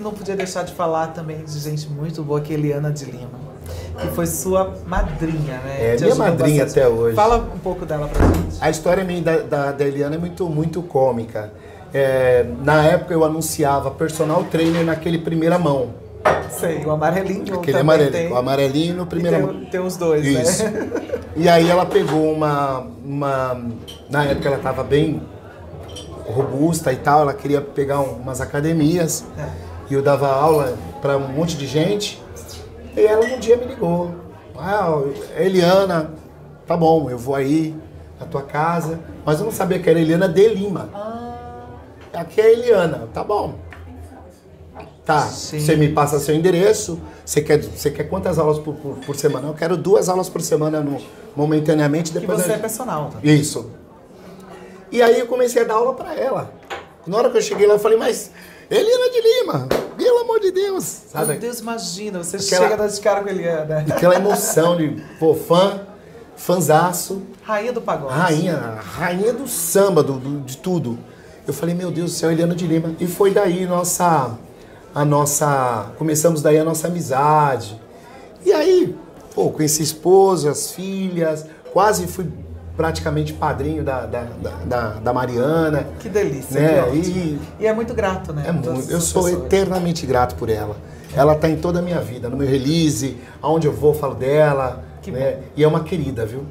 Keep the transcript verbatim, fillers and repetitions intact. Não podia deixar de falar também de gente muito boa, que é Eliana de Lima, que foi sua madrinha, né? É, minha madrinha até hoje. Fala um pouco dela pra gente. A história minha da, da, da Eliana é muito, muito cômica. É, na época eu anunciava personal trainer naquele primeira mão. Sei, o amarelinho. Aquele amarelinho, tem. O amarelinho no primeira tem, mão. Tem os dois, isso, né? E aí ela pegou uma, uma... Na época ela tava bem robusta e tal, ela queria pegar umas academias. É. E eu dava aula para um monte de gente, e ela um dia me ligou. Ah, Eliana, tá bom, eu vou aí na tua casa. Mas eu não sabia que era Eliana de Lima. Ah. Aqui é a Eliana, tá bom. Tá, sim. Você me passa seu endereço, você quer, você quer quantas aulas por, por, por semana? Eu quero duas aulas por semana no, momentaneamente. Depois que você eu... é personal. Tá? Isso. E aí eu comecei a dar aula para ela. Na hora que eu cheguei lá, eu falei, mas... Eliana de Lima, pelo amor de Deus, sabe? Meu Deus, imagina, você aquela, chega das caras com a Eliana. Aquela emoção de, pô, fã, fanzaço. Rainha do pagode. Rainha, rainha do samba, do, do, de tudo. Eu falei, meu Deus do céu, Eliana de Lima. E foi daí nossa, a nossa, começamos daí a nossa amizade. E aí, pô, conheci a esposa, as filhas, quase fui praticamente padrinho da, da, da, da Mariana. Que delícia, né? Que e, e é muito grato, né? É muito, eu sou pessoas. eternamente grato por ela. Ela tá em toda a minha vida, no meu release, aonde eu vou, falo dela. Né? E é uma querida, viu?